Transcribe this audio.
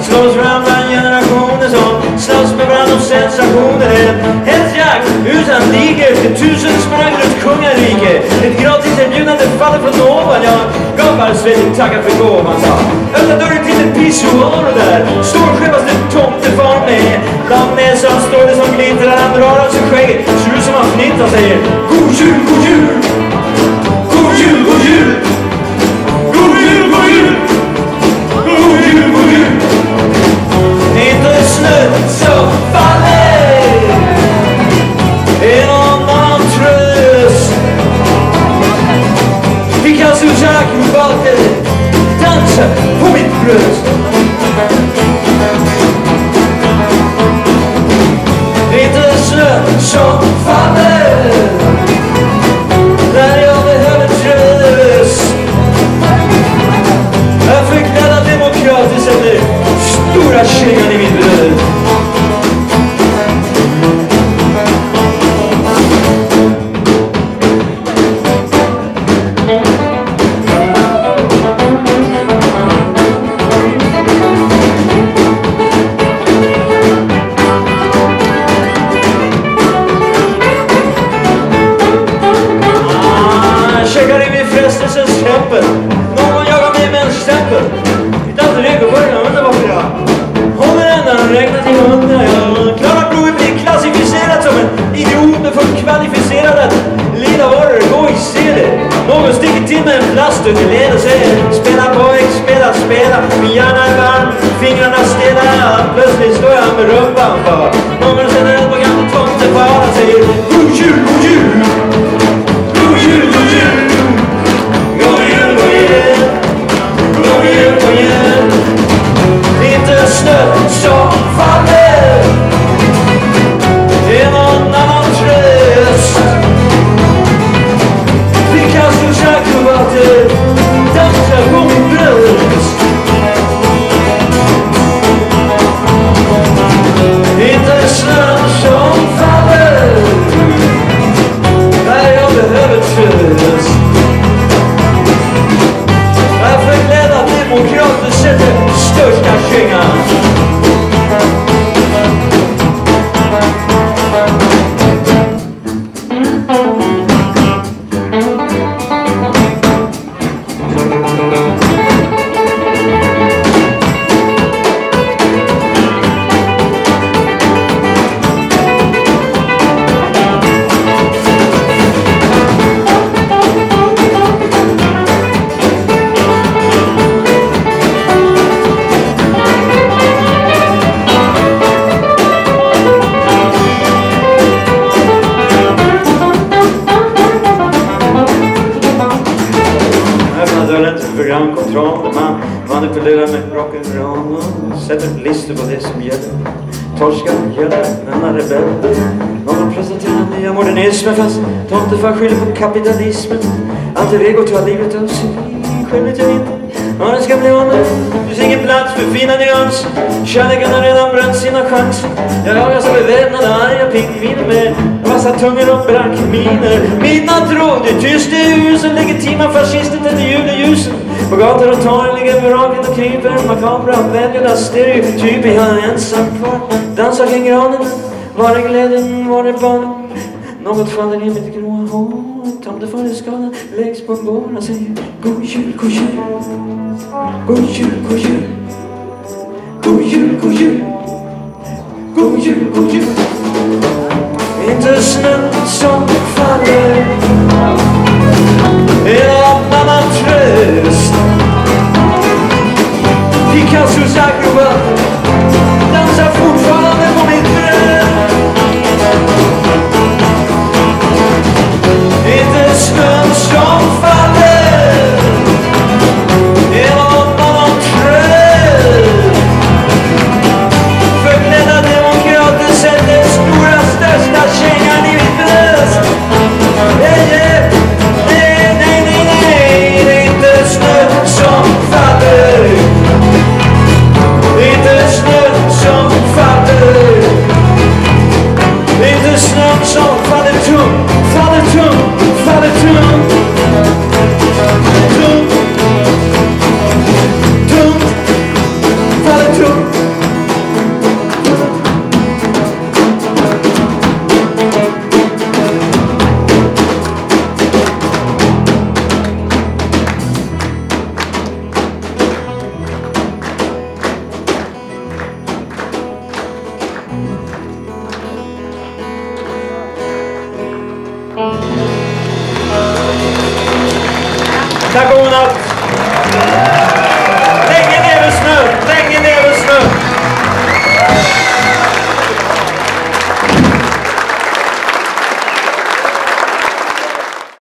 Slows around round generationens hand. Snabbt med brand och sensationer. Ett jakt utan like för tusen sprang runt kungarike. Ett gratis erbjudande faller från ovan. Jag gapar svettig tackar för gåvan. Öppna dörren till en pissoar där står självaste tomtefar med. Bland näsan står det som glittrar. Han drar av sig skägget. Ser ut som han fnittar, säger god jul, god jul. God jul, god jul. God jul, god jul. God jul, god jul. Inte snö så faller en annan tröst. Vi kan som akrobater dansa på mitt bröst. Inte snö så faller när jag behöver tröst. Jag fruktar att demokratiskt sätter stora kängan i min bröd. Tomtefar skyller på kapitalismen. Allt är väg att ta livet av sig. Skämmet jag inte. Ja, det ska bli honom. Finns ingen plats för fina nyans. Kärleken har redan bränt sina chanser. Jag jagar som beväpnade arga pingviner med vassa tungor och brankminer. Midnattråd, det är tyst i husen. Legitima fascister tänder juleljusen. På gator och torg ligger vraket och kryper. Makabra användningar, stereotyp. Jag är ensam kvar. Dansar kring granen. Var är glädjen, var är barnen? Något faller i mitt gråa hår. Tomtefar i skadan läggs på en bår. Han säger god jul, god jul. God jul, god jul. God jul, god jul. God jul, god jul. Inte snön som faller en annan tröst. Picassos akrobat dansar fortfarande på mitt bröd. Inte snön som faller en annan tröst. Förklädda demokrater sätter stora största kängan i mitt bröst. Nej, nej, nej, nej, nej. Det är inte snön som faller. Det är inte snön som faller. Sakon up.